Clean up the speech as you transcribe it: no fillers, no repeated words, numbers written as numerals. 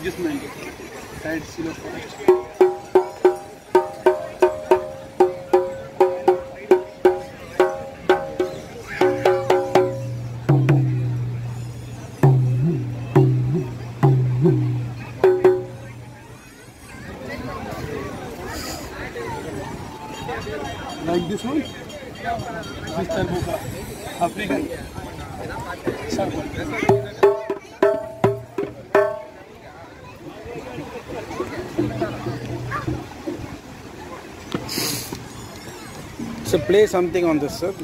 adjustment side silo first. Like this one? This turbo car. African. So play something on this, sir.